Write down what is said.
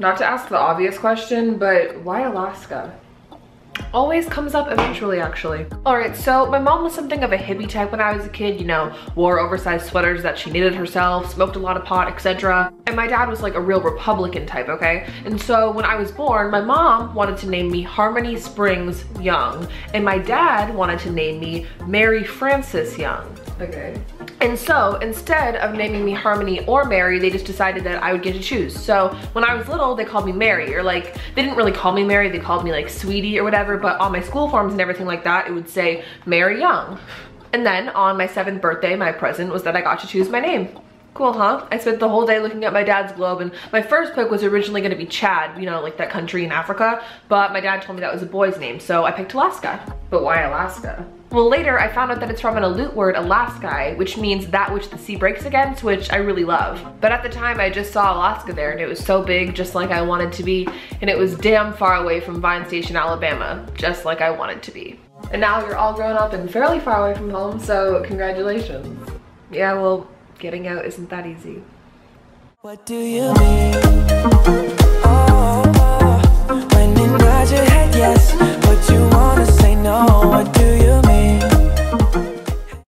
Not to ask the obvious question, but why Alaska? Always comes up eventually, actually. All right, so my mom was something of a hippie type when I was a kid, you know, wore oversized sweaters that she knitted herself, smoked a lot of pot, etc. And my dad was like a real Republican type, okay? And so when I was born, my mom wanted to name me Harmony Springs Young, and my dad wanted to name me Mary Frances Young. Okay. And so instead of naming me Harmony or Mary, they just decided that I would get to choose. So when I was little, they called me Mary, or like, they didn't really call me Mary, they called me like Sweetie or whatever, but on my school forms and everything like that, it would say Mary Young. And then on my 7th birthday, my present was that I got to choose my name. Cool, huh? I spent the whole day looking at my dad's globe, and my first pick was originally gonna be Chad, you know, like that country in Africa, but my dad told me that was a boy's name, so I picked Alaska. But why Alaska? Well, later I found out that it's from an Aleut word, Alaskai, which means that which the sea breaks against, which I really love. But at the time I just saw Alaska there and it was so big, just like I wanted to be, and it was damn far away from Vine Station, Alabama, just like I wanted to be. And now you're all grown up and fairly far away from home, so congratulations. Yeah, well, getting out isn't that easy. What do you mean?